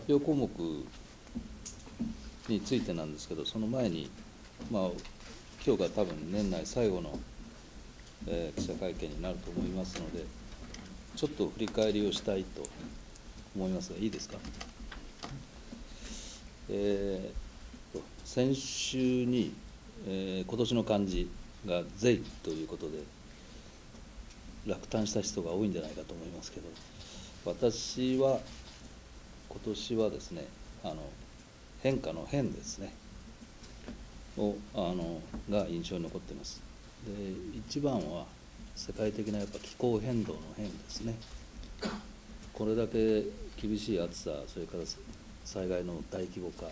発表項目についてなんですけど、その前に、今日が多分年内最後の、記者会見になると思いますので、ちょっと振り返りをしたいと思いますが、いいですか。先週に、今年の漢字が「税」ということで落胆した人が多いんじゃないかと思いますけど、私は今年はですね、変化の変ですねが印象に残っています。で、一番は世界的なやっぱ気候変動の変ですね。これだけ厳しい暑さ、それから災害の大規模化、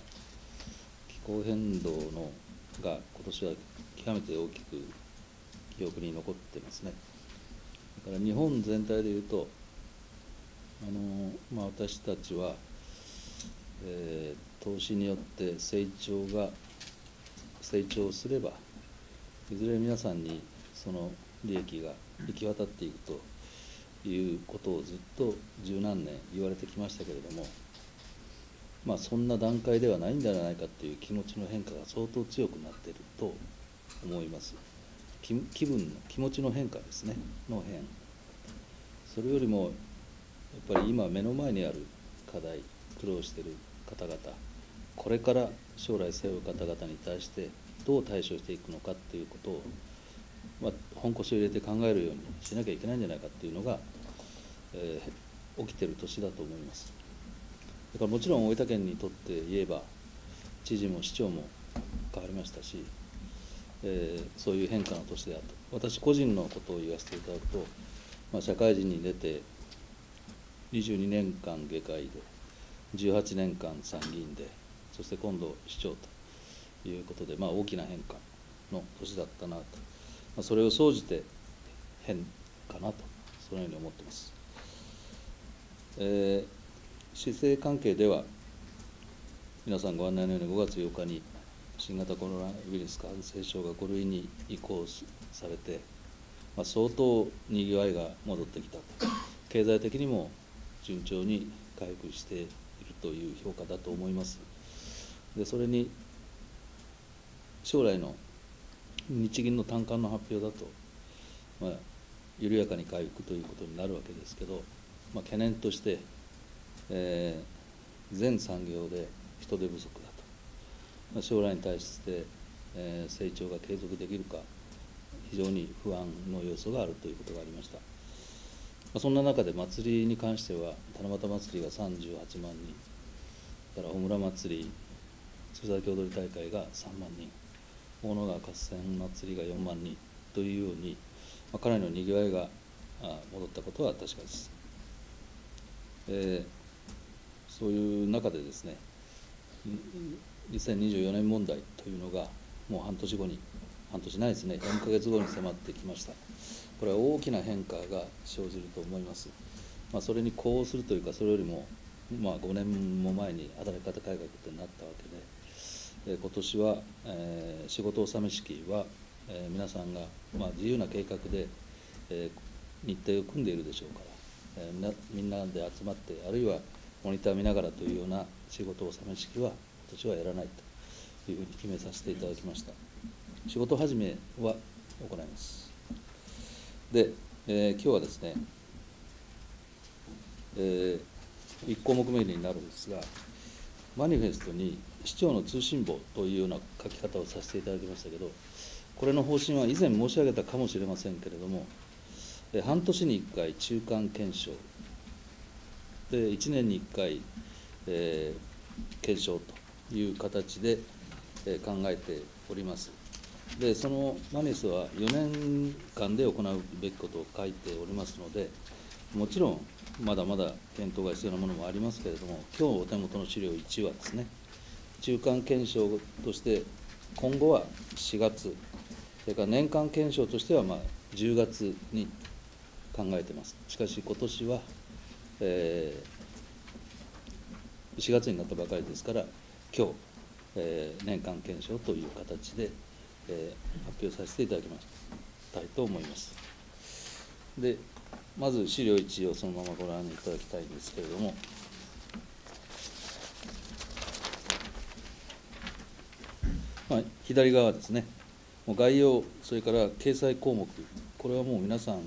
気候変動のが今年は極めて大きく記憶に残ってますね。だから日本全体でいうと、私たちは、投資によって成長すれば、いずれ皆さんにその利益が行き渡っていくということをずっと十何年言われてきましたけれども、そんな段階ではないんじゃないかという気持ちの変化が相当強くなっていると思います。気持ちの変化ですね、の変。それよりもやっぱり今目の前にある課題、苦労している方々、これから将来背負う方々に対してどう対処していくのかということを、本腰を入れて考えるようにしなきゃいけないんじゃないかというのが、起きている年だと思います。だからもちろん大分県にとって言えば、知事も市長も変わりましたし、そういう変化の年であると。私個人のことを言わせていただくと、社会人に出て22年間外科医で、18年間参議院で、そして今度市長ということで、大きな変化の年だったなと、それを総じて変かなと、そのように思っています。市政関係では、皆さんご案内のように5月8日に新型コロナウイルス感染症が5類に移行されて、相当にぎわいが戻ってきたと、経済的にも順調に回復しているという評価だと思います。で、それに将来の日銀の短観の発表だと、緩やかに回復ということになるわけですけど、懸念として、全産業で人手不足だと、将来に対して、成長が継続できるか、非常に不安の要素があるということがありました。そんな中で祭りに関しては、七夕祭りが38万人、それから小村祭り、鶴崎踊り大会が3万人、大野川合戦祭りが4万人というように、かなりのにぎわいが戻ったことは確かです。そういう中でですね、2024年問題というのがもう半年ないですね、4ヶ月後に迫ってきました。これは大きな変化が生じると思います。それに呼応するというか、それよりも、5年も前に働き方改革ってなったわけで、今年は、仕事納め式は、皆さんが、自由な計画で、日程を組んでいるでしょうから、みんなで集まって、あるいはモニター見ながらというような仕事納め式は、今年はやらないというふうに決めさせていただきました。仕事始めは行います。で、今日はですね、1項目目になるんですが、マニフェストに市長の通信簿というような書き方をさせていただきましたけど、これの方針は以前申し上げたかもしれませんけれども、半年に1回中間検証、で1年に1回、検証という形で考えております。で、そのマニフェストは4年間で行うべきことを書いておりますので、もちろんまだまだ検討が必要なものもありますけれども、今日お手元の資料1はですね、中間検証として今後は4月、それから年間検証としては10月に考えています。しかし今年は、4月になったばかりですから、今日、年間検証という形で、発表させていただきたいと思います。で、まず資料1をそのままご覧いただきたいんですけれども、左側ですね、もう概要、それから掲載項目、これはもう皆さん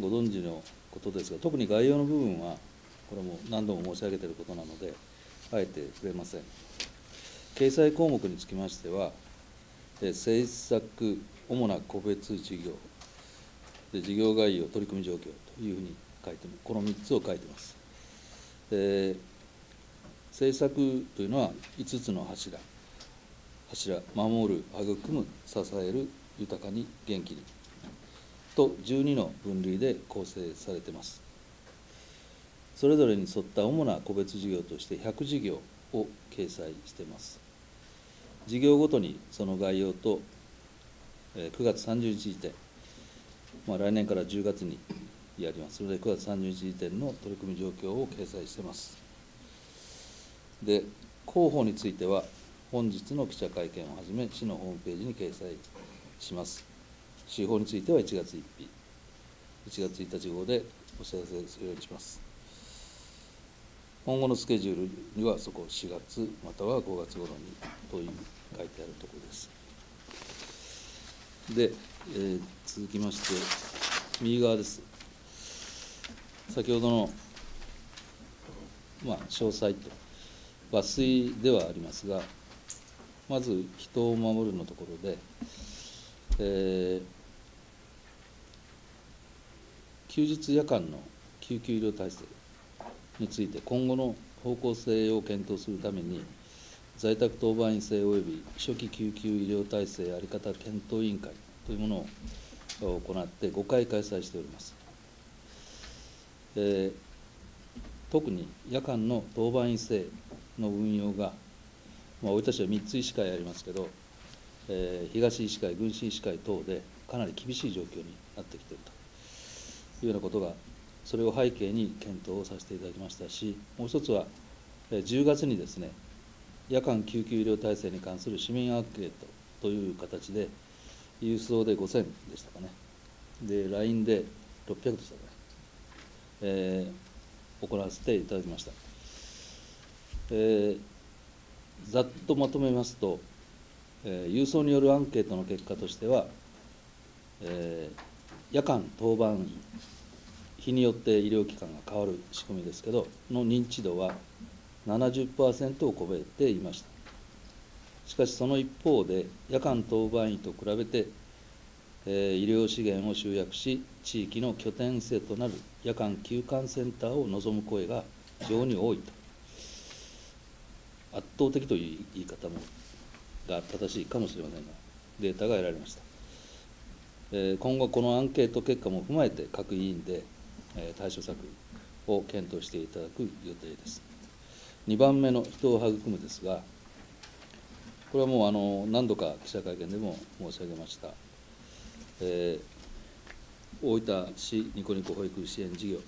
ご存知のことですが、特に概要の部分は、これも何度も申し上げていることなので、あえて触れません。掲載項目につきましては、政策、主な個別事業、事業概要、取り組み状況というふうに書いて、この3つを書いています。政策というのは5つの柱、守る、育む、支える、豊かに、元気に、と12の分類で構成されています。それぞれに沿った主な個別事業として100事業を掲載しています。事業ごとにその概要と9月30日時点、来年から10月にやります。それで9月30日時点の取り組み状況を掲載しています。で、広報については、本日の記者会見をはじめ、市のホームページに掲載します。手法については1月1日、1月1日号でお知らせするようにします。今後のスケジュールには、そこ4月または5月頃にという書いてあるところです。で、続きまして、右側です。先ほどの、詳細と。抜粋ではありますが、まず人を守るのところで、休日夜間の救急医療体制について、今後の方向性を検討するために、在宅当番員制及び初期救急医療体制在り方検討委員会というものを行って、5回開催しております。特に夜間の当番員制の運用が、大分市は3つ医師会ありますけど、東医師会、郡市医師会等でかなり厳しい状況になってきているというようなことが、それを背景に検討をさせていただきましたし、もう一つは、10月にですね、夜間救急医療体制に関する市民アンケートという形で、郵送で5000でしたかね、で、LINE で600でしたかね、行わせていただきました。ざっとまとめますと、郵送によるアンケートの結果としては、夜間当番員、日によって医療機関が変わる仕組みですけど、の認知度は 70% を超えていました。しかし、その一方で、夜間当番員と比べて、医療資源を集約し、地域の拠点性となる夜間休館センターを望む声が非常に多いと。圧倒的という言い方もが正しいかもしれませんが、データが得られました。今後、このアンケート結果も踏まえて、各委員で対処策を検討していただく予定です。2番目の人を育むですが、これはもう何度か記者会見でも申し上げました、大分市ニコニコ保育支援事業、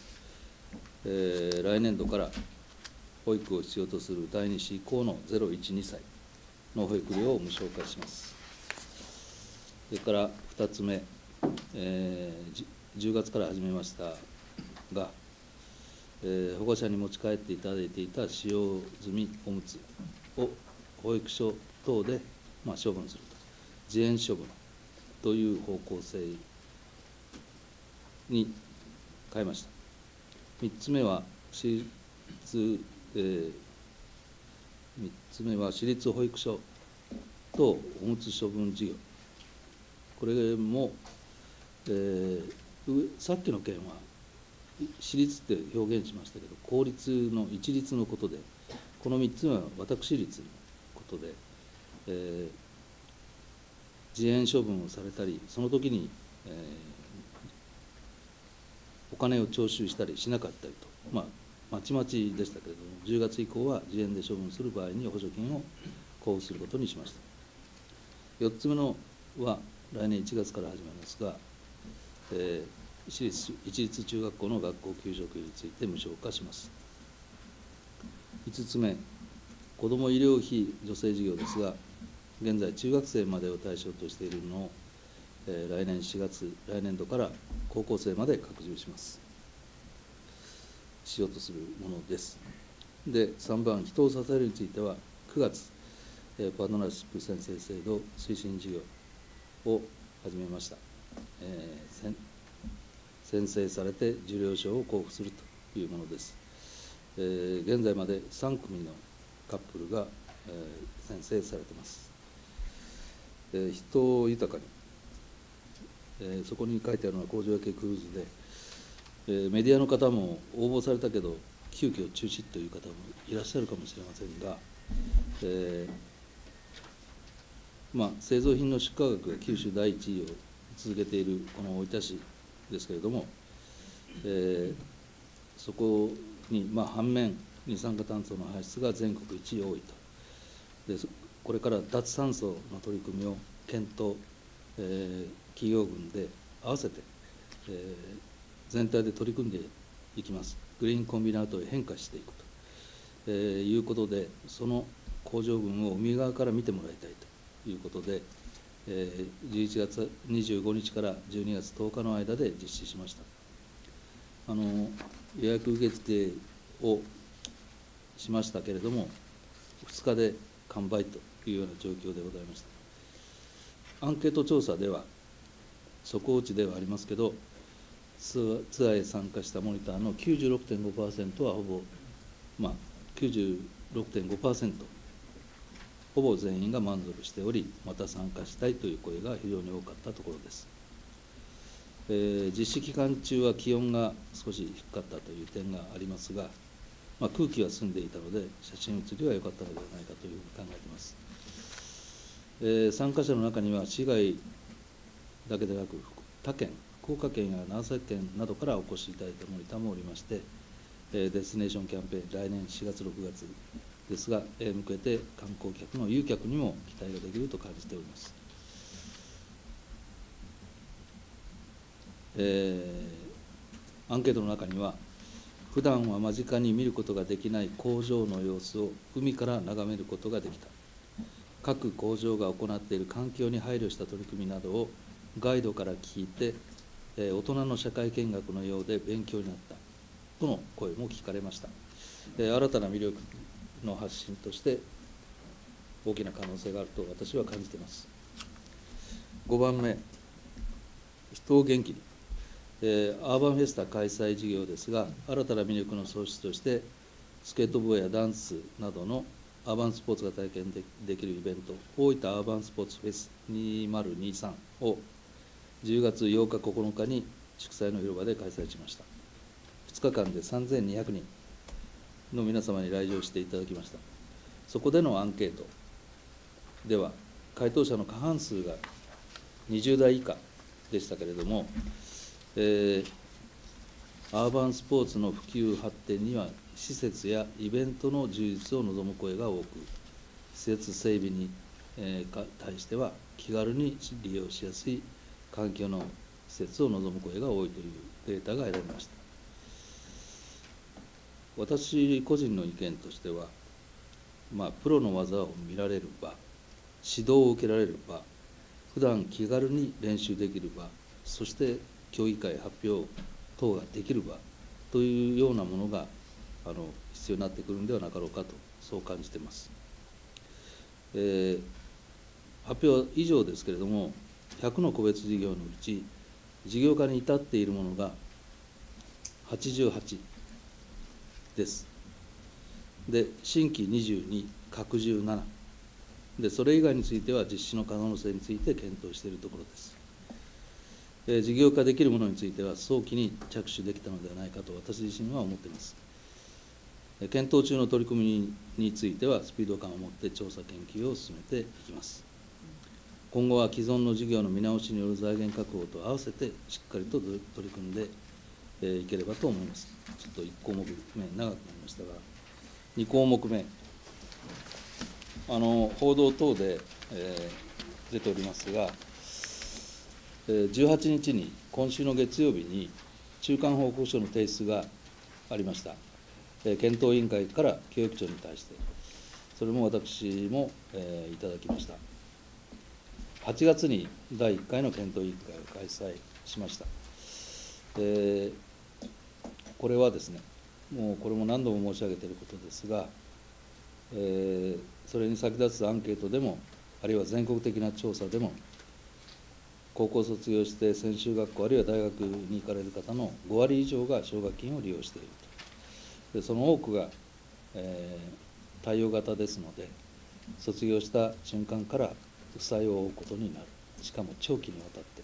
来年度から、保育を必要とする第2子以降の0、1、2歳の保育料を無償化します。それから2つ目、10月から始めましたが、保護者に持ち帰っていただいていた使用済みおむつを保育所等で処分すると、自園処分という方向性に変えました。3つ目は私立保育所とおむつ処分事業、これも、さっきの件は、私立って表現しましたけど、公立の一律のことで、この3つは私立のことで、自園処分をされたり、その時に、お金を徴収したりしなかったりと。まちまちでしたけれども、10月以降は自園で処分する場合に補助金を交付することにしました。4つ目のは、来年1月から始まりますが、一律中学校の学校給食について無償化します。5つ目、子ども医療費助成事業ですが、現在、中学生までを対象としているのを、来年4月、来年度から高校生まで拡充します。しようとするものです。で、3番、人を支えるについては、9月、パートナーシップ宣誓制度推進事業を始めました。宣誓されて受領証を交付するというものです。現在まで3組のカップルが宣誓されています。人を豊かに、そこに書いてあるのは工場夜景クルーズで、メディアの方も応募されたけど、急遽中止という方もいらっしゃるかもしれませんが、製造品の出荷額が九州第1位を続けているこの大分市ですけれども、そこに、反面、二酸化炭素の排出が全国1位多いと。で、これから脱炭素の取り組みを検討、企業群で合わせて、全体で取り組んでいきます。グリーンコンビナートへ変化していくと、いうことで、その工場群を海側から見てもらいたいということで、11月25日から12月10日の間で実施しました。予約受付をしましたけれども、2日で完売というような状況でございました。アンケート調査では、速報値ではありますけど、ツアーへ参加したモニターの 96.5% はほぼ、96.5%、ほぼ全員が満足しており、また参加したいという声が非常に多かったところです。実施期間中は気温が少し低かったという点がありますが、空気は澄んでいたので、写真写りは良かったのではないかというふうに考えています。参加者の中には、市外だけでなく、他県、福岡県や長崎県などからお越しいただいたモニターもおりまして、デスティネーションキャンペーン、来年4月、6月ですが、向けて観光客の誘客にも期待ができると感じております。アンケートの中には、普段は間近に見ることができない工場の様子を海から眺めることができた、各工場が行っている環境に配慮した取り組みなどをガイドから聞いて、大人の社会見学のようで勉強になったとの声も聞かれました。新たな魅力の発信として大きな可能性があると私は感じています。5番目、人を元気に。アーバンフェスタ開催事業ですが、新たな魅力の創出として、スケートボードやダンスなどのアーバンスポーツが体験できるイベント、大分アーバンスポーツフェス2023を10月8日、9日に祝祭の広場で開催しました。2日間で3200人の皆様に来場していただきました。そこでのアンケートでは、回答者の過半数が20代以下でしたけれども、アーバンスポーツの普及発展には施設やイベントの充実を望む声が多く、施設整備に対しては気軽に利用しやすい環境の施設を望む声が多いというデータが得られました。私個人の意見としては、プロの技を見られる場、指導を受けられる場、普段気軽に練習できる場、そして競技会発表等ができる場というようなものが必要になってくるのではなかろうかと、そう感じています。発表は以上ですけれども、100の個別事業のうち、事業化に至っているものが88です。で、新規22、拡17で、それ以外については実施の可能性について検討しているところです。事業化できるものについては、早期に着手できたのではないかと、私自身は思っています。検討中の取り組みについては、スピード感を持って調査研究を進めていきます。今後は既存の事業の見直しによる財源確保と合わせて、しっかりと取り組んでいければと思います。ちょっと1項目目、長くなりましたが、2項目目、報道等で出ておりますが、18日に、今週の月曜日に、中間報告書の提出がありました。検討委員会から教育長に対して、それも私もいただきました。8月に第1回の検討委員会を開催しました。これはですね、これも何度も申し上げていることですが、それに先立つアンケートでも、あるいは全国的な調査でも、高校卒業して専修学校あるいは大学に行かれる方の5割以上が奨学金を利用していると。でその多くが、貸与型ですので、卒業した瞬間から負債を負うことになる。しかも長期にわたって。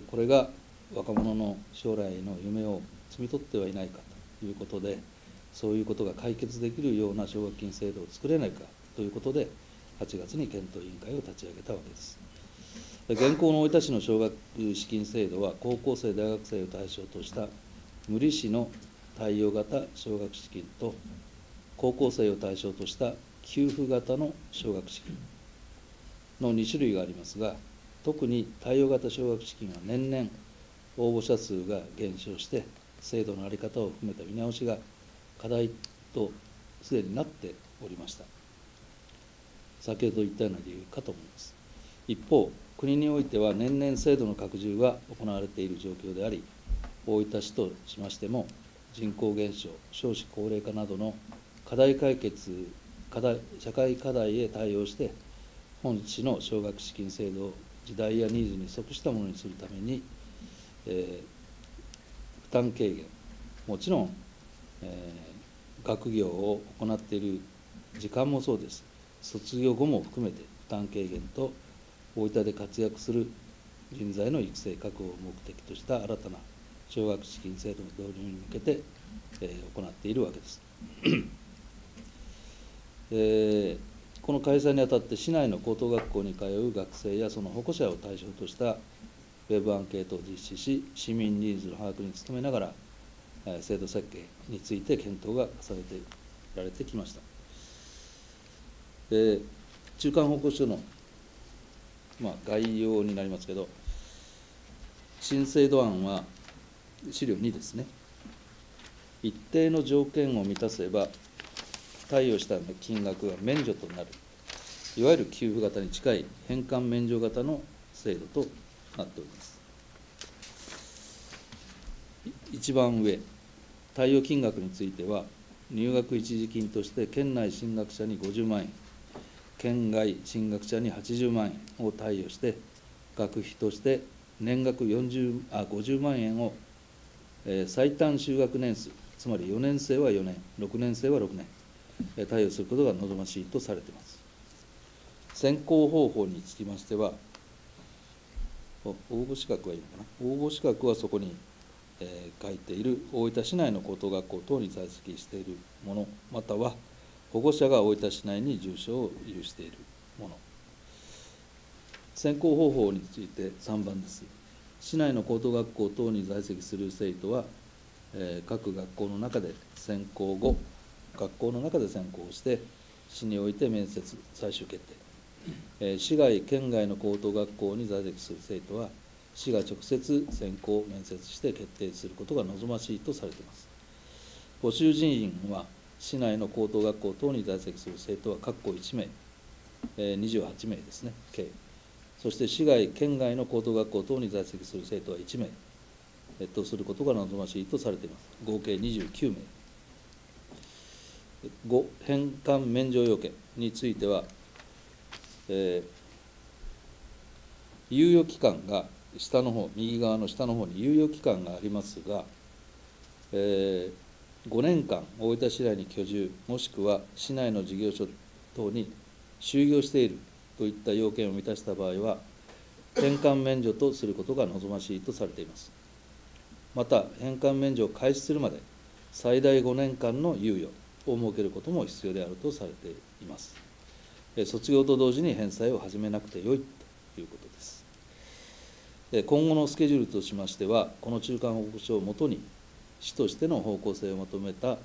でこれが若者の将来の夢を摘み取ってはいないかということで、そういうことが解決できるような奨学金制度を作れないかということで、8月に検討委員会を立ち上げたわけです。現行の大分市の奨学資金制度は、高校生、大学生を対象とした無利子の貸与型奨学資金と、高校生を対象とした給付型の奨学資金の2種類がありますが、特に貸与型奨学資金は年々応募者数が減少して、制度の在り方を含めた見直しが課題とすでになっておりました。先ほど言ったような理由かと思います。一方、国においては年々制度の拡充が行われている状況であり、大分市としましても、人口減少、少子高齢化などの課題解決、社会課題へ対応して、本市の奨学資金制度を時代やニーズに即したものにするために、負担軽減、もちろん、学業を行っている時間もそうです。卒業後も含めて負担軽減と、大分で活躍する人材の育成確保を目的とした新たな奨学資金制度の導入に向けて、行っているわけです、この開催にあたって市内の高等学校に通う学生やその保護者を対象としたウェブアンケートを実施し、市民ニーズの把握に努めながら、制度設計について検討が重ねてられてきました。中間報告書の概要になりますけど、新制度案は資料2ですね。一定の条件を満たせば、貸与した金額が免除となる、いわゆる給付型に近い返還免除型の制度となっております。一番上、貸与金額については、入学一時金として県内進学者に50万円、県外進学者に80万円を貸与して、学費として年額50万円を、最短就学年数、つまり4年生は4年、6年生は6年、貸与することが望ましいとされています。選考方法につきましては、応募資格はいいのかな、応募資格はそこに書いている大分市内の高等学校等に在籍しているもの、または、保護者が大分市内に住所を有しているもの。選考方法について3番です。市内の高等学校等に在籍する生徒は、各学校の中で選考後、学校の中で選考をして、市において面接、最終決定。市外、県外の高等学校に在籍する生徒は、市が直接選考、面接して決定することが望ましいとされています。募集人員は、市内の高等学校等に在籍する生徒は、各校1名、28名ですね、計。そして市外、県外の高等学校等に在籍する生徒は1名、とすることが望ましいとされています。合計29名。5、返還免除要件については、猶予期間が下の方、右側の下の方に猶予期間がありますが、5年間、大分市内に居住、もしくは市内の事業所等に就業しているといった要件を満たした場合は、返還免除とすることが望ましいとされています。また、返還免除を開始するまで、最大5年間の猶予を設けることも必要であるとされています。卒業と同時に返済を始めなくてよいということです。今後のスケジュールとしましては、この中間報告書をもとに、市としての方向性をまとめた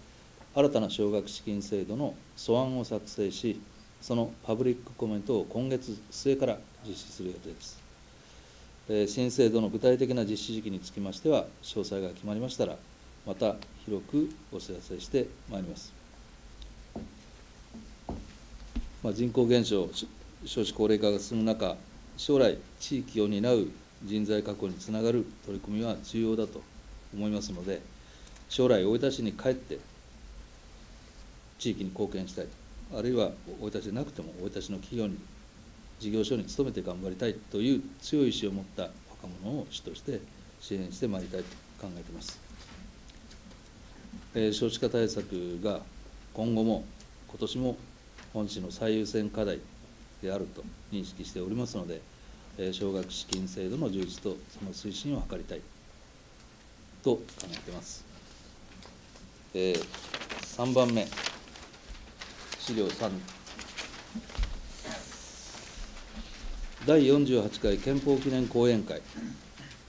新たな奨学資金制度の素案を作成し、そのパブリックコメントを今月末から実施する予定です。新制度の具体的な実施時期につきましては、詳細が決まりましたら、また広くお知らせしてまいります。人口減少、少子高齢化が進む中、将来、地域を担う人材確保につながる取り組みは重要だと思いますので、将来、大分市に帰って、地域に貢献したい、あるいは生い立ちでなくても生い立ちの企業に事業所に勤めて頑張りたいという強い意志を持った若者を主として支援してまいりたいと考えています。少子化対策が今後も今年も本市の最優先課題であると認識しておりますので、奨学資金制度の充実とその推進を図りたいと考えています。3番目、資料3、第48回憲法記念講演会、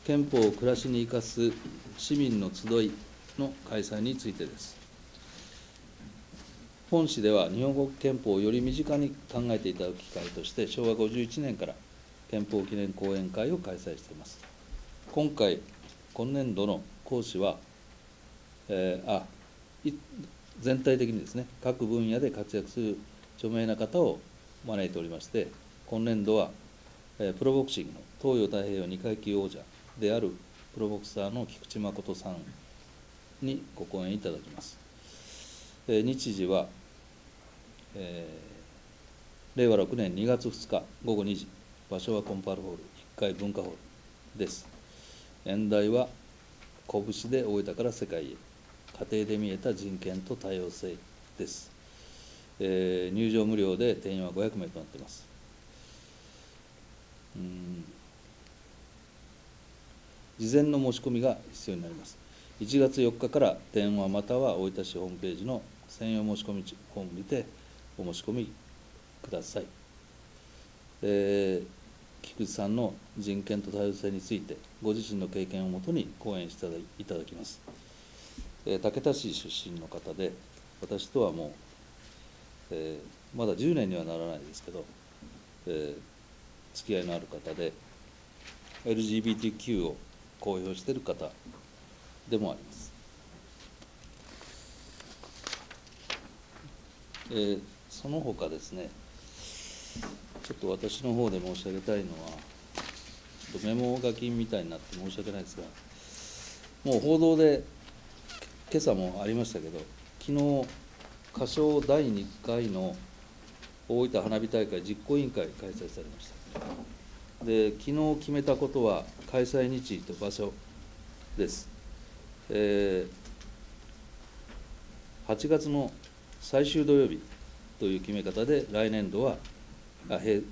憲法を暮らしに生かす市民の集いの開催についてです。本市では日本国憲法をより身近に考えていただく機会として昭和51年から憲法記念講演会を開催しています。今年度の講師は、全体的にですね、各分野で活躍する著名な方を招いておりまして、今年度はプロボクシングの東洋太平洋2階級王者であるプロボクサーの菊池誠さんにご講演いただきます。日時は令和6年2月2日午後2時、場所はコンパルホール1階文化ホールです。演題は「拳で大分から世界へ、家庭で見えた人権と多様性」です。入場無料で定員は500名となっています。事前の申し込みが必要になります。1月4日から電話または大分市ホームページの専用申込フォームにてお申し込みください。菊池さんの人権と多様性についてご自身の経験をもとに講演していただきます。竹田市出身の方で、私とはもう、まだ10年にはならないですけど、付き合いのある方で LGBTQ を公表している方でもあります。その他ですね、ちょっと私の方で申し上げたいのは、ちょっとメモ書きみたいになって申し訳ないですが、もう報道で今朝もありましたけど、昨日仮称第2回の大分花火大会実行委員会が開催されました。で、昨日決めたことは開催日と場所です。8月の最終土曜日という決め方で、来年は8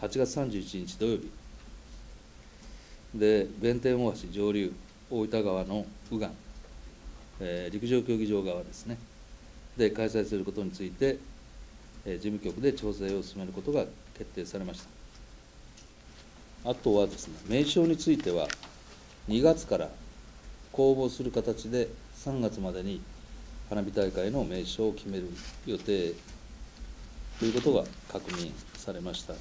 月31日土曜日で、弁天大橋上流大分川の右岸、陸上競技場側ですね、で開催することについて、事務局で調整を進めることが決定されました。あとはですね、名称については2月から公募する形で3月までに花火大会の名称を決める予定ということが確認されました。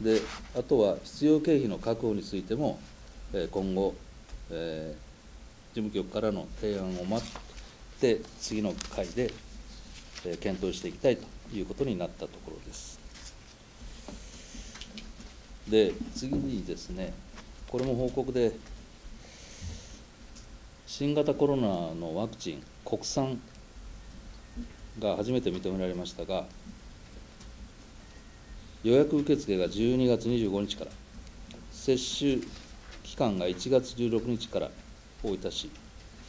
で、あとは必要経費の確保についても、今後、事務局からの提案を待って次の会で、検討していきたいということになったところです。で、次にですね、これも報告で、新型コロナのワクチン国産が初めて認められましたが、予約受付が12月25日から、接種期間が1月16日から大分市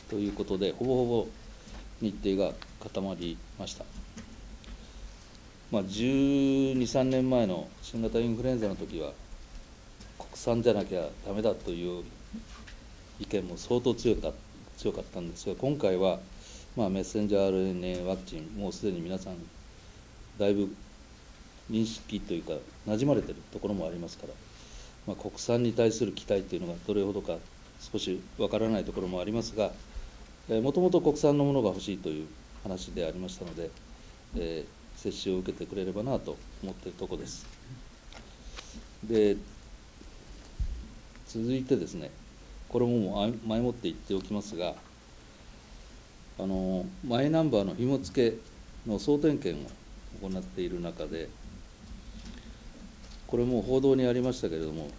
ということで、ほぼほぼ日程が固まりました。12、3年前の新型インフルエンザの時は、国産じゃなきゃダメだという意見も相当強かったんですが、今回は、メッセンジャー RNA ワクチン、もうすでに皆さん、だいぶ認識というか、なじまれているところもありますから、国産に対する期待というのがどれほどか、少しわからないところもありますが、もともと国産のものが欲しいという話でありましたので、接種を受けてくれればなと思っているところです。で、続いてですね、これも前もって言っておきますが、マイナンバーの紐付けの総点検を行っている中で、これも報道にありましたけれども、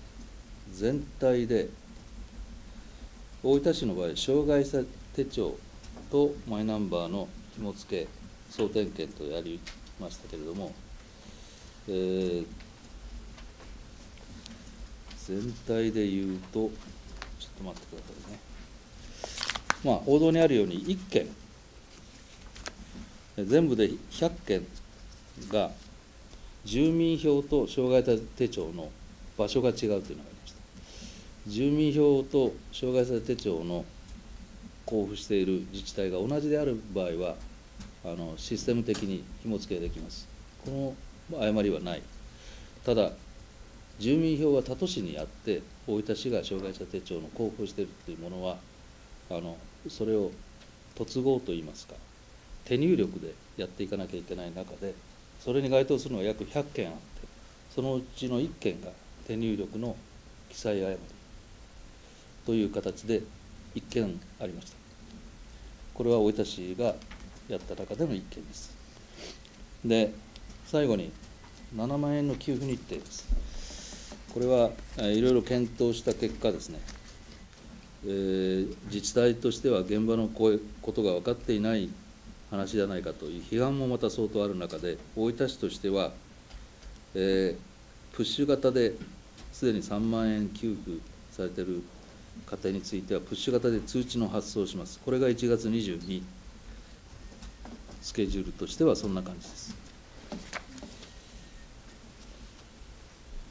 全体で大分市の場合、障害者手帳とマイナンバーの紐付け総点検とやりましたけれども、全体でいうと、ちょっと待ってくださいね。まあ、王道にあるように1件、全部で100件が住民票と障害者手帳の場所が違うというのがありました。住民票と障害者手帳の交付している自治体が同じである場合は、システム的に紐付けできます。この誤りはない。ただ、住民票は他都市にあって、大分市が障害者手帳の交付をしているというものは、それを突合といいますか、手入力でやっていかなきゃいけない中で、それに該当するのは約100件あって、そのうちの1件が手入力の記載誤りという形で1件ありました。これは大分市がやった中での1件です。で、最後に7万円の給付日程です。これはいろいろ検討した結果ですね、自治体としては現場のことが分かっていない話じゃないかという批判もまた相当ある中で、大分市としては、プッシュ型ですでに3万円給付されている家庭については、プッシュ型で通知の発送をします。これが1月22日、スケジュールとしてはそんな感じです。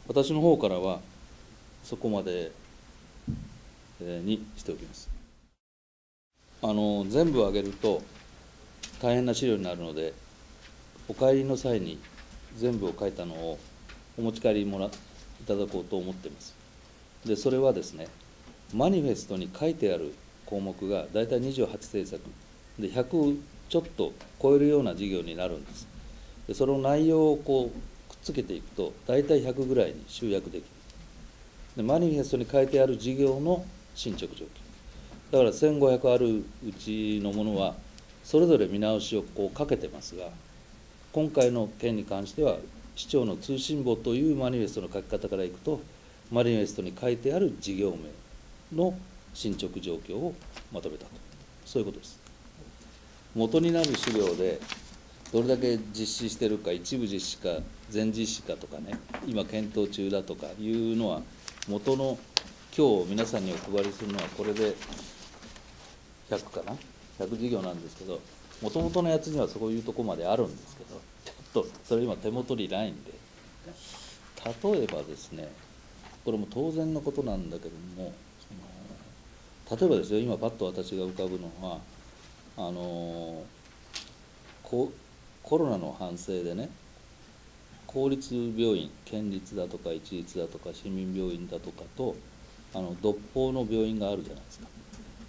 私の方からは、そこまでにしておきます。全部あげると、大変な資料になるので、お帰りの際に全部を書いたのをお持ち帰りいただこうと思っています。で、それはですね、マニフェストに書いてある項目が大体28政策で、100をちょっと超えるような事業になるんです。で、その内容をこうくっつけていくと、大体100ぐらいに集約できる。で、マニフェストに書いてある事業の進捗状況。だから1500あるうちのものは、それぞれ見直しをこうかけてますが、今回の件に関しては、市長の通信簿というマニフェストの書き方からいくと、マニフェストに書いてある事業名の進捗状況をまとめたと、そういうことです。元になる資料で、どれだけ実施してるか、一部実施か、全実施かとかね、今検討中だとかいうのは、元の今日皆さんにお配りするのは、これで100かな。100事業なんですけど、もともとのやつにはそういうとこまであるんですけど、ちょっとそれ今手元にないんで、例えばですね、これも当然のことなんだけども、例えばですよ、今パッと私が浮かぶのは、コロナの反省でね、公立病院、県立だとか一律だとか市民病院だとかと、独法の病院があるじゃないですか。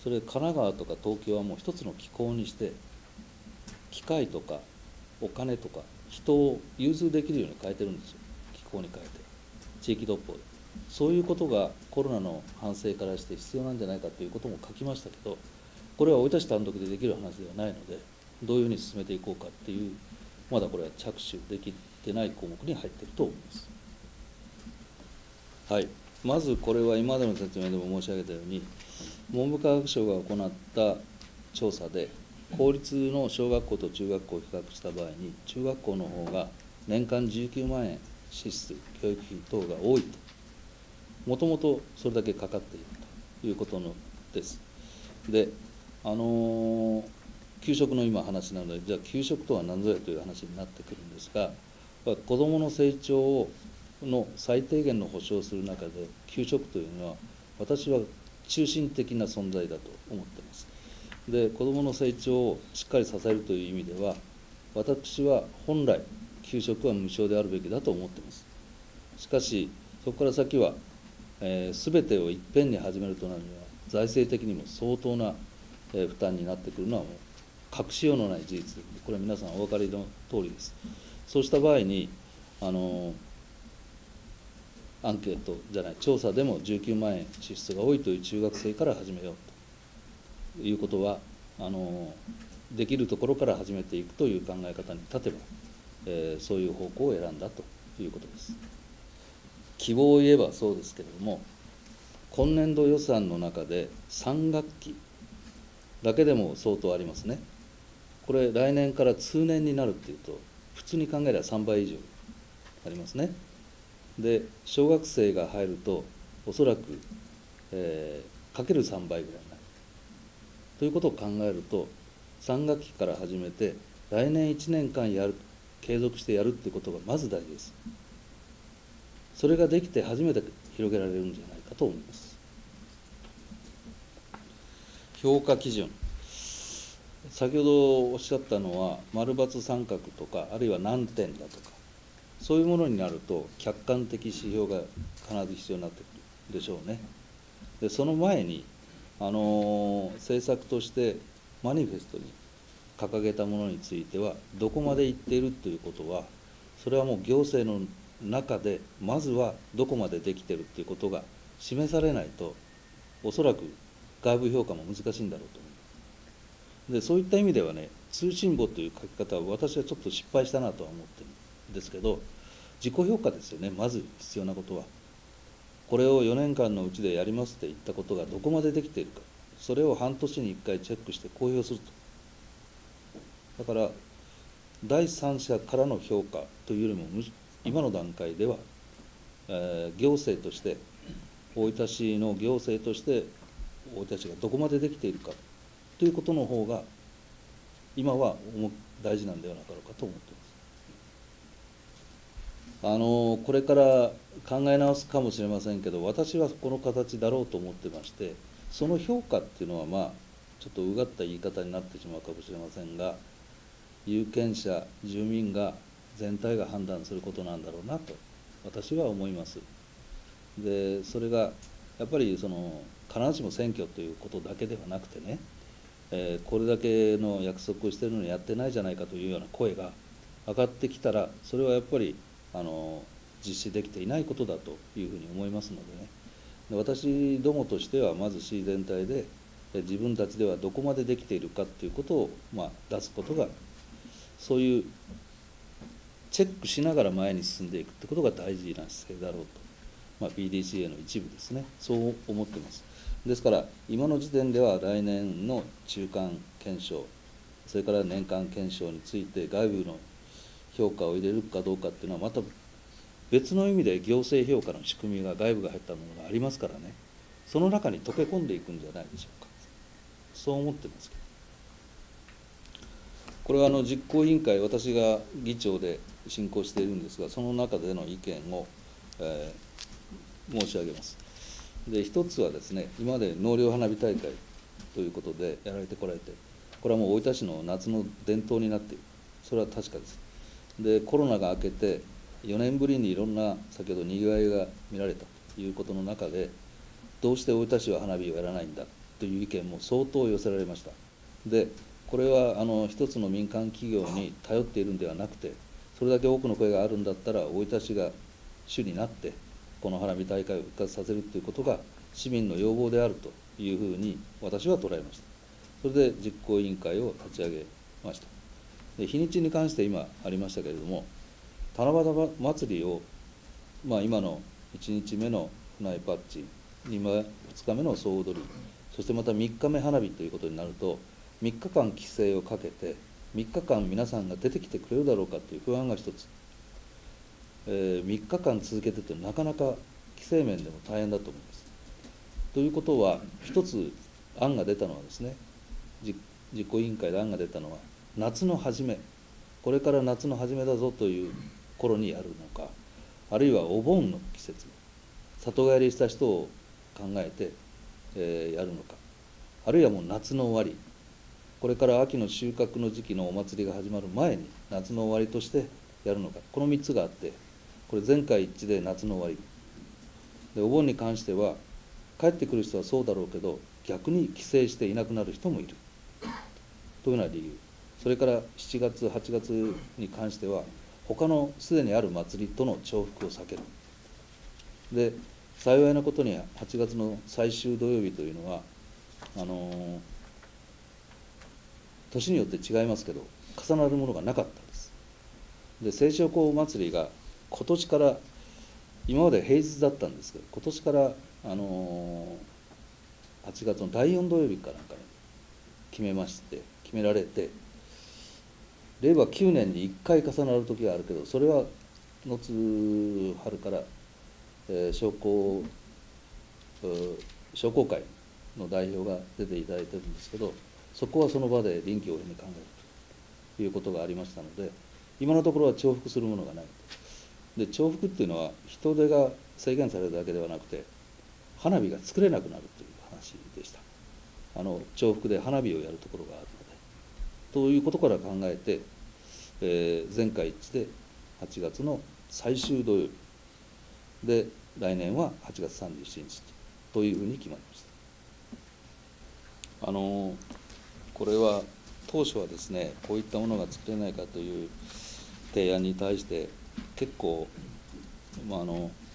それ神奈川とか東京はもう一つの機構にして、機械とかお金とか人を融通できるように変えてるんですよ。機構に変えて、地域独法で。そういうことがコロナの反省からして必要なんじゃないかということも書きましたけど、これは大分市単独でできる話ではないので、どういうふうに進めていこうかっていう、まだこれは着手できてない項目に入っていると思います。はい、まずこれは今までの説明でも申し上げたように、文部科学省が行った調査で、公立の小学校と中学校を比較した場合に、中学校の方が年間19万円支出、教育費等が多いと、もともとそれだけかかっているということです。で、給食の今話なので、じゃあ給食とは何ぞやという話になってくるんですが、子どもの成長の最低限の保障をする中で、給食というのは、私は中心的な存在だと思っています。で、子どもの成長をしっかり支えるという意味では、私は本来、給食は無償であるべきだと思っています。しかし、そこから先は、すべてをいっぺんに始めるとなるには、財政的にも相当な負担になってくるのは、もう隠しようのない事実で、これは皆さんお分かりの通りです。そうした場合に、アンケートじゃない、調査でも19万円支出が多いという中学生から始めようということは、できるところから始めていくという考え方に立てば、そういう方向を選んだということです。希望を言えばそうですけれども、今年度予算の中で3学期、だけでも相当ありますね。これ来年から通年になるっていうと、普通に考えれば3倍以上ありますね。で、小学生が入るとおそらく、かける3倍ぐらいになるということを考えると、3学期から始めて来年1年間やる、継続してやるっていうことがまず大事です。それができて初めて広げられるんじゃないかと思います。評価基準、先ほどおっしゃったのは丸×三角とか、あるいは何点だとか、そういうものになると客観的指標が必ず必要になってくるでしょうね。でその前に政策としてマニフェストに掲げたものについてはどこまで行っているということは、それはもう行政の中でまずはどこまでできているということが示されないと、おそらく外部評価も難しいんだろうと思います。でそういった意味ではね、通信簿という書き方は私はちょっと失敗したなとは思ってるんですけど、自己評価ですよね。まず必要なことは、これを4年間のうちでやりますって言ったことがどこまでできているか、それを半年に1回チェックして公表すると。だから第三者からの評価というよりも、今の段階では、行政として、大分市の行政として大分市がどこまでできているかということの方が今は大事なんではなかろうかと思っています。これから考え直すかもしれませんけど、私はこの形だろうと思ってまして、その評価っていうのは、まあちょっとうがった言い方になってしまうかもしれませんが、有権者、住民が全体が判断することなんだろうなと私は思います。でそれがやっぱり必ずしも選挙ということだけではなくてね、これだけの約束をしているのにやってないじゃないかというような声が上がってきたら、それはやっぱり実施できていないことだというふうに思いますのでね。で私どもとしては、まず市全体で自分たちではどこまでできているかということを、出すことが、そういうチェックしながら前に進んでいくということが大事な姿勢だろうと、PDCA の一部ですね、そう思っています。ですから今の時点では、来年の中間検証、それから年間検証について外部の評価を入れるかどうかっていうのは、また別の意味で行政評価の仕組みが、外部が入ったものがありますからね、その中に溶け込んでいくんじゃないでしょうか。そう思ってますけど、これは実行委員会、私が議長で進行しているんですが、その中での意見を、申し上げます。で一つはですね、今まで納涼花火大会ということでやられてこられて、これはもう大分市の夏の伝統になっている、それは確かです。でコロナが明けて4年ぶりにいろんな、先ほどにぎわいが見られたということの中で、どうして大分市は花火をやらないんだという意見も相当寄せられました。でこれは一つの民間企業に頼っているんではなくて、それだけ多くの声があるんだったら、大分市が主になってこの花火大会を復活させるということが市民の要望であるというふうに私は捉えました。それで実行委員会を立ち上げました。で日にちに関して今ありましたけれども、七夕祭りを、今の1日目の船井パッチ、2日目の総踊り、そしてまた3日目花火ということになると、3日間規制をかけて、3日間皆さんが出てきてくれるだろうかという不安が一つ。3日間続けてて、なかなか規制面でも大変だと思います。ということは、一つ案が出たのはですね、実行委員会で案が出たのは、夏の初め、これから夏の初めだぞという頃にやるのか、あるいはお盆の季節、里帰りした人を考えて、やるのか、あるいはもう夏の終わり、これから秋の収穫の時期のお祭りが始まる前に夏の終わりとしてやるのか、この3つがあって、これ全会一致で夏の終わりで、お盆に関しては帰ってくる人はそうだろうけど、逆に帰省していなくなる人もいるというような理由、それから7月8月に関しては他のすでにある祭りとの重複を避ける。で幸いなことに、8月の最終土曜日というのは年によって違いますけど、重なるものがなかったです。で西照宮祭りが今年から、今まで平日だったんですけど、今年から8月の第4土曜日かなんかに決められて、令和9年に1回重なる時があるけど、それはのつ春から、商工会の代表が出ていただいてるんですけど、そこはその場で臨機応変に考えるということがありましたので、今のところは重複するものがない。で、重複っていうのは人手が制限されるだけではなくて、花火が作れなくなるという話でした。重複で花火をやるところがあるので、ということから考えて、全会一致で8月の最終土曜日で、来年は8月31日というふうに決まりました。これは当初はですね、こういったものが作れないかという提案に対して結構、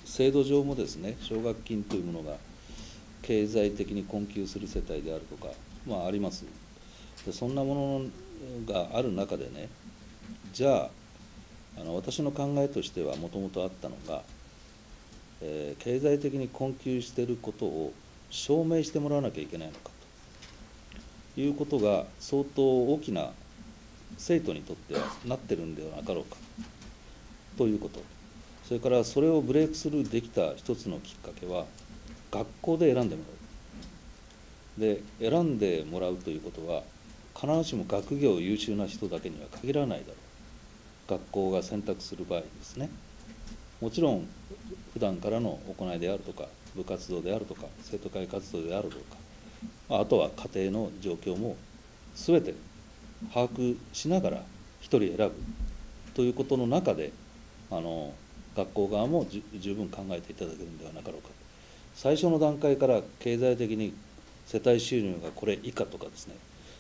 制度上もですね、奨学金というものが経済的に困窮する世帯であるとか、あります。で、そんなものがある中でね、じゃあ私の考えとしてはもともとあったのが、経済的に困窮していることを証明してもらわなきゃいけないのかということが相当大きな生徒にとってはなってるんではなかろうかということ、それからそれをブレイクスルーできた一つのきっかけは、学校で選んでもらう。で、選んでもらうということは必ずしも学業優秀な人だけには限らないだろう。学校が選択する場合ですね、もちろん普段からの行いであるとか、部活動であるとか、生徒会活動であるとか、あとは家庭の状況も全て把握しながら一人選ぶということの中で、学校側も十分考えていただけるのではなかろうか。最初の段階から経済的に世帯収入がこれ以下とかですね、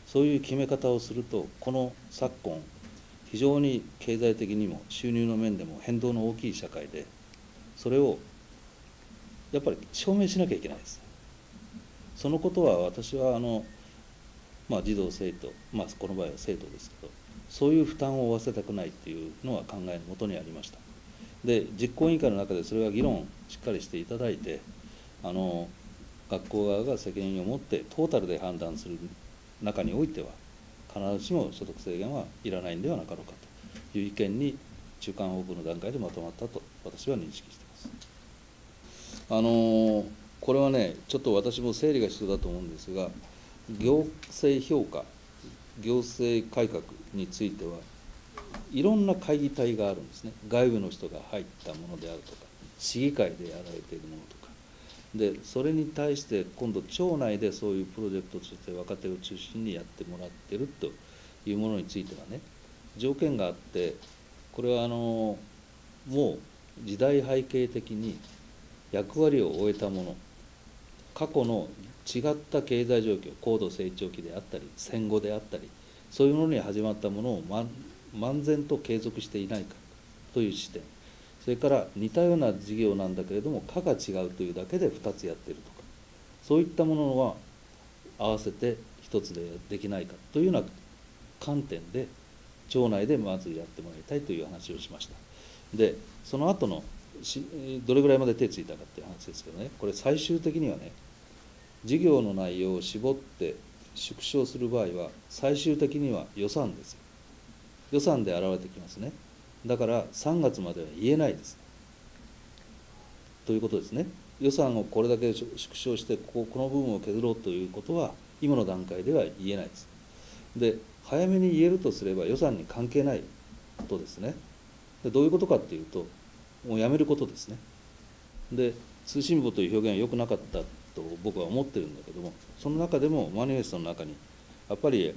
そういう決め方をすると、この昨今非常に経済的にも収入の面でも変動の大きい社会で、それをやっぱり証明しなきゃいけないです。そのことは私は児童生徒、この場合は生徒ですけど、そういう負担を負わせたくないっていうのは考えのもとにありました。で、実行委員会の中でそれは議論をしっかりしていただいて、学校側が責任を持ってトータルで判断する中においては、必ずしも所得制限はいらないんではなかろうかという意見に、中間報告の段階でまとまったと私は認識しています。これはね、ちょっと私も整理が必要だと思うんですが、行政評価、行政改革についてはいろんな会議体があるんですね。外部の人が入ったものであるとか、市議会でやられているものとか。で、それに対して今度町内でそういうプロジェクトとして若手を中心にやってもらってるというものについてはね、条件があって、これはもう時代背景的に役割を終えたもの、過去の違った経済状況、高度成長期であったり戦後であったり、そういうものに始まったものを漫然と継続していないかという視点、それから似たような事業なんだけれども、科が違うというだけで2つやってるとか、そういったものは合わせて1つでできないかというような観点で、町内でまずやってもらいたいという話をしました。で、その後のどれぐらいまで手をついたかという話ですけどね、これ最終的にはね、事業の内容を絞って縮小する場合は、最終的には予算ですよ。予算で現れてきますね。だから3月までは言えないですということですね。予算をこれだけ縮小して、この部分を削ろうということは今の段階では言えないです。で、早めに言えるとすれば予算に関係ないことですね。で、どういうことかっていうと、もうやめることですね。で、通信簿という表現は良くなかったと僕は思ってるんだけども、その中でもマニフェストの中にやっぱり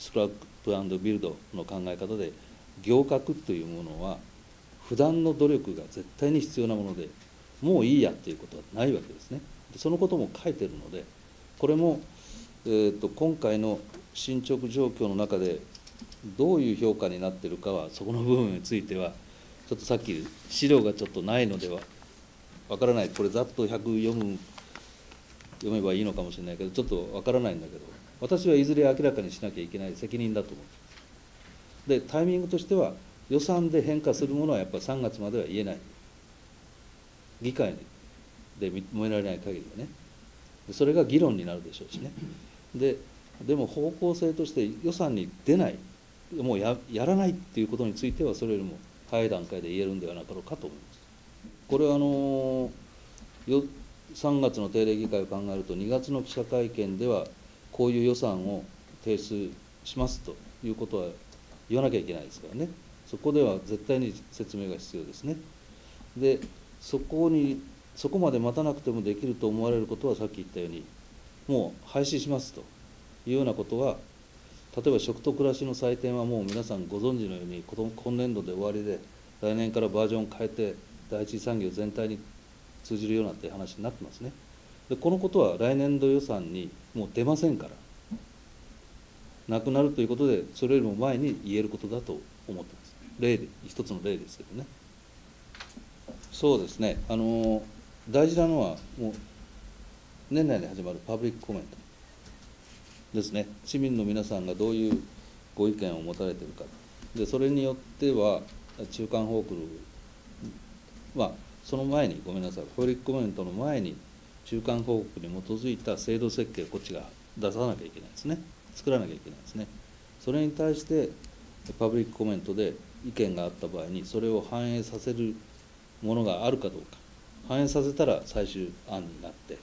スクラップ&ビルドの考え方で、行革というものは普段の努力が絶対に必要なもので、もういいやということはないわけですね。そのことも書いているので、これも、今回の進捗状況の中でどういう評価になっているかは、そこの部分についてはちょっとさっき資料がちょっとないのではわからない、これざっと読めばいいのかもしれないけど、ちょっとわからないんだけど、私はいずれ明らかにしなきゃいけない責任だと思う。で、タイミングとしては予算で変化するものはやっぱり3月までは言えない、議会で認められない限りはね、それが議論になるでしょうしね。で、でも方向性として予算に出ない、もう やらないっていうことについては、それよりも早い段階で言えるんではなかろうかと思います。これは3月の定例議会を考えると、2月の記者会見では、こういう予算を提出しますということは言わなきゃいけないですからね、そこでは絶対に説明が必要ですね。で、そこまで待たなくてもできると思われることは、さっき言ったように、もう廃止しますというようなことは、例えば食と暮らしの祭典はもう皆さんご存知のように、今年度で終わりで、来年からバージョンを変えて、第一次産業全体に通じるようなって話になってますね。で、このことは来年度予算にもう出ませんから、なくなるということで、それよりも前に言えることだと思ってます。一つの例ですけどね。そうですね、大事なのは、もう年内に始まるパブリックコメントですね、市民の皆さんがどういうご意見を持たれているか、でそれによっては、中間報告、その前に、ごめんなさい、パブリックコメントの前に、中間報告に基づいた制度設計をこっちが出さなきゃいけないですね、作らなきゃいけないですね。それに対してパブリックコメントで意見があった場合に、それを反映させるものがあるかどうか、反映させたら最終案になって、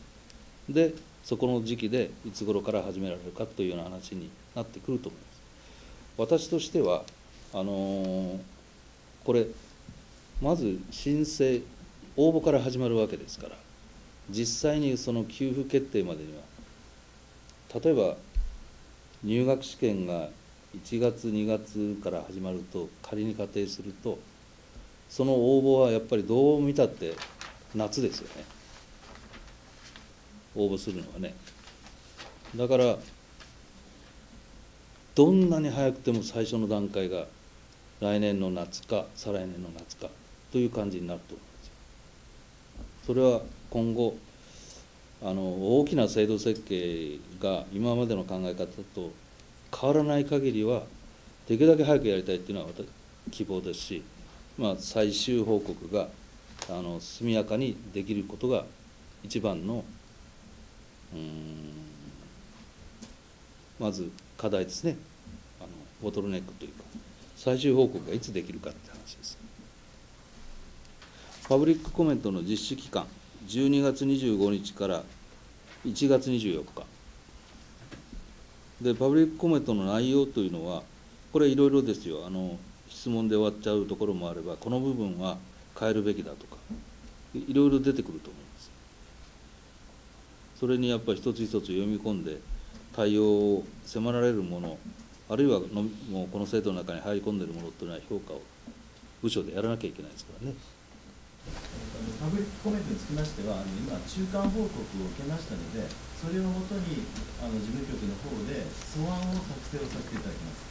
で、そこの時期でいつ頃から始められるかというような話になってくると思います。私としては、これ、まず申請、応募から始まるわけですから、実際にその給付決定までには、例えば入学試験が1月、2月から始まると、仮に仮定すると、その応募はやっぱりどう見たって夏ですよね、応募するのはね。だから、どんなに早くても最初の段階が来年の夏か、再来年の夏かという感じになると思うんですよ。それは今後、大きな制度設計が今までの考え方と変わらない限りは、できるだけ早くやりたいというのは私希望ですし、最終報告が速やかにできることが一番のまず課題ですね、ボトルネックというか、最終報告がいつできるかって話です。パブリックコメントの実施期間、12月25日から1月24日。で、パブリックコメントの内容というのは、これいろいろですよ、質問で終わっちゃうところもあれば、この部分は変えるべきだとか、いろいろ出てくると思います。それにやっぱり一つ一つ読み込んで、対応を迫られるもの、あるいはもうこの制度の中に入り込んでいるものというのは、評価を部署でやらなきゃいけないですからね。パブリックコメントにつきましては、今、中間報告を受けましたので、それをもとに事務局の方で素案を作成をさせていただきます。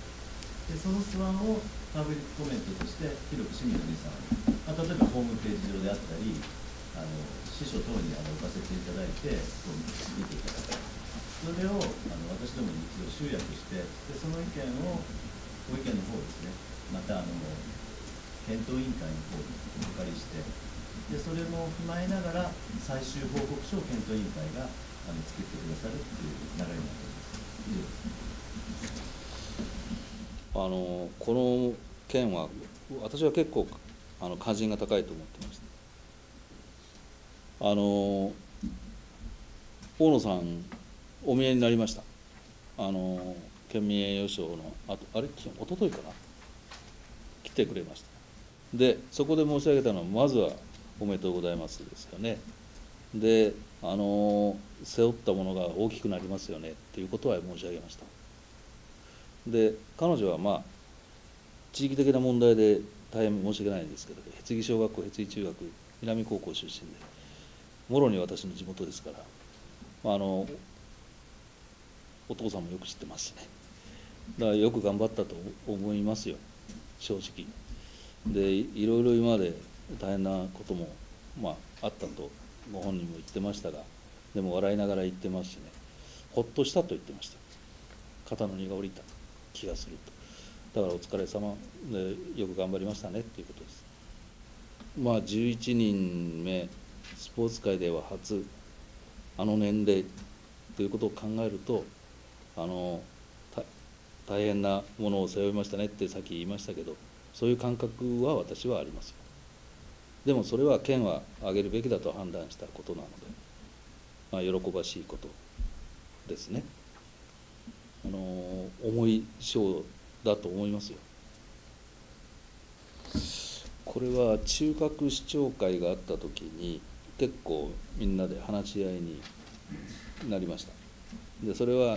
で、その素案をパブリックコメントとして、広く市民の皆さん、例えばホームページ上であったり、司書等に置かせていただいて、見ていただく。それを私どもに一度集約して、でその意見を、ご意見の方ですね、また検討委員会の方にお借りして、でそれも踏まえながら、最終報告書を検討委員会が作ってくださるという流れになっております。以上です。この件は、私は結構関心が高いと思ってました。大野さん、お見えになりました、県民栄誉賞のあと、あれ、おとといかな、来てくれました。で、そこで申し上げたのは、まずはおめでとうございますですよね。で、背負ったものが大きくなりますよねっていうことは申し上げました。で、彼女は地域的な問題で大変申し訳ないんですけれど、辺津小学校、辺津中学、南高校出身で。もろに私の地元ですから、お父さんもよく知ってますしね、だからよく頑張ったと思いますよ、正直。で、いろいろ今まで大変なことも、あったとご本人も言ってましたが、でも笑いながら言ってますしね、ほっとしたと言ってました、肩の荷が下りた気がすると、だからお疲れ様で、よく頑張りましたねっていうことです。11人目スポーツ界では初、年齢ということを考えると、大変なものを背負いましたねってさっき言いましたけど、そういう感覚は私はあります。でもそれは県は上げるべきだと判断したことなので、まあ、喜ばしいことですね。重い賞だと思いますよ。これは中核市長会があったときに結構みんなで話し合いになりました。でそれは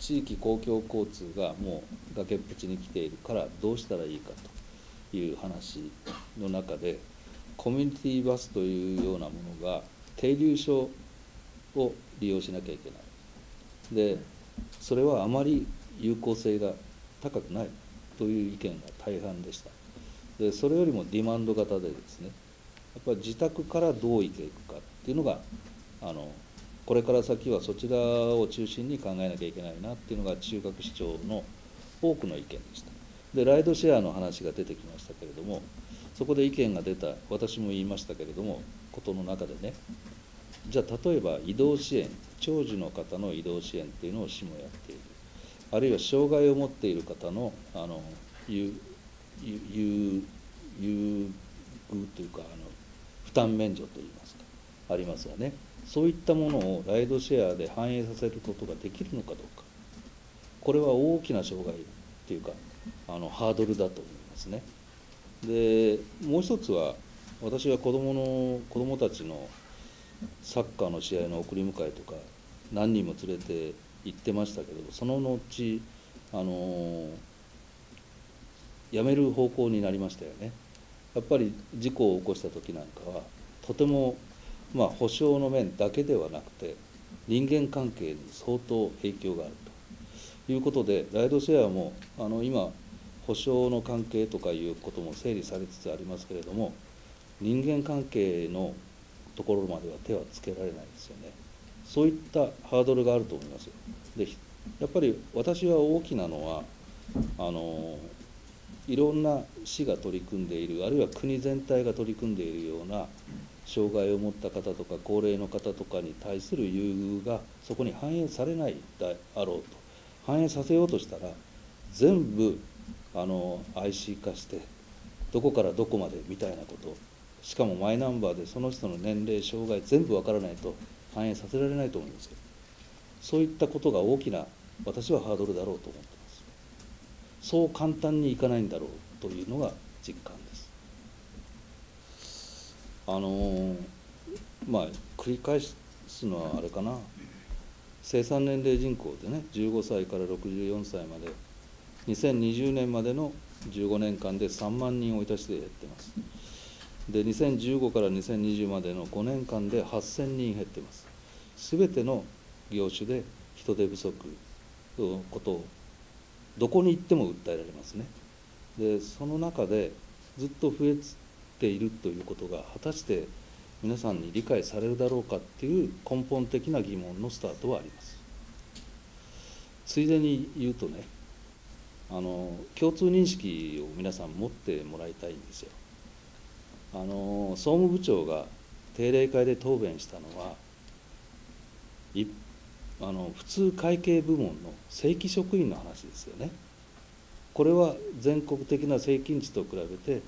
地域公共交通がもう崖っぷちに来ているからどうしたらいいかという話の中で、コミュニティバスというようなものが停留所を利用しなきゃいけない。でそれはあまり有効性が高くないという意見が大半でした。でそれよりもディマンド型でですね、やっぱり自宅からどう生きていくかっていうのがこれから先はそちらを中心に考えなきゃいけないなっていうのが中核市長の多くの意見でした。でライドシェアの話が出てきましたけれども、そこで意見が出た、私も言いましたけれども、ことの中でね、じゃあ例えば移動支援、長寿の方の移動支援っていうのを市もやっている、あるいは障害を持っている方の優遇というか負担免除といいますかありますよね。そういったものをライドシェアで反映させることができるのかどうか、これは大きな障害っていうかハードルだと思いますね。でもう一つは、私は子どもたちのサッカーの試合の送り迎えとか何人も連れて行ってましたけど、その後やめる方向になりましたよね。やっぱり事故を起こした時なんかはとても補償の面だけではなくて人間関係に相当影響があるということで、ライドシェアも今補償の関係とかいうことも整理されつつありますけれども、人間関係のところまでは手はつけられないですよね。そういったハードルがあると思いますよ。でやっぱり私は大きなのはいろんな市が取り組んでいる、あるいは国全体が取り組んでいるような障害を持った方とか高齢の方とかに対する優遇がそこに反映されないであろうと、反映させようとしたら全部IC 化してどこからどこまでみたいなこと、しかもマイナンバーでその人の年齢障害全部わからないと反映させられないと思うんですよ。そういったことが大きな私はハードルだろうと思ってます。そう簡単にいかないんだろうというのが実感です。繰り返すのはあれかな、生産年齢人口でね、15歳から64歳まで2020年までの15年間で3万人をいたして減ってます。で2015から2020までの5年間で8000人減ってます。すべての業種で人手不足のことをどこに行っても訴えられますね。でその中でずっと増えているということが果たして皆さんに理解されるだろうかっていう根本的な疑問のスタートはあります。ついでに言うとね、共通認識を皆さん持ってもらいたいんですよ。総務部長が定例会で答弁したのは、普通会計部門の正規職員の話ですよね。これは全国的な平均値と比べて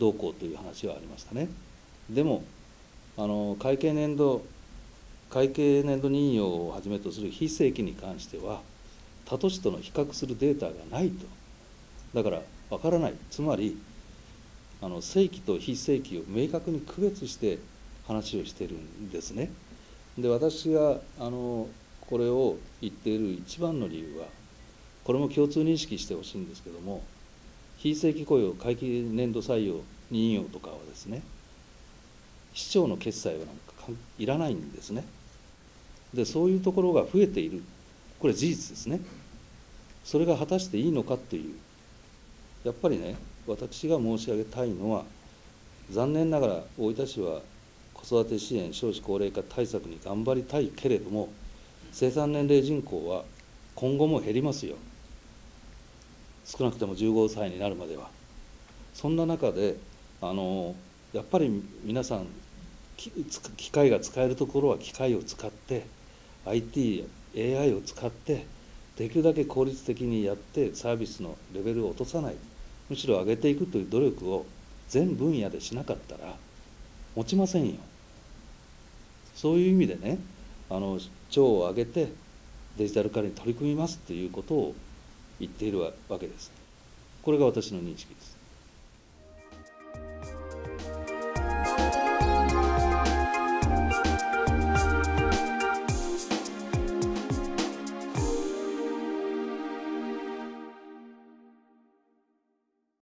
どうこうという話はありましたね。でも会計年度任用をはじめとする非正規に関しては他都市との比較するデータがないと、だから分からない、つまり正規と非正規を明確に区別して話をしているんですね。で私がこれを言っている一番の理由は、これも共通認識してほしいんですけども、非正規雇用会計年度採用任用とかはですね、市長の決裁はなんかいらないんですね。でそういうところが増えている、これ事実ですね。それが果たしていいのかという、やっぱりね、私が申し上げたいのは、残念ながら大分市は子育て支援、少子高齢化対策に頑張りたいけれども、生産年齢人口は今後も減りますよ、少なくても15歳になるまでは。そんな中でやっぱり皆さん機械が使えるところは機械を使って、IT AI を使ってできるだけ効率的にやってサービスのレベルを落とさない、むしろ上げていくという努力を全分野でしなかったら持ちませんよ。そういう意味でね、庁を挙げてデジタル化に取り組みますということを言っているわけです。これが私の認識です。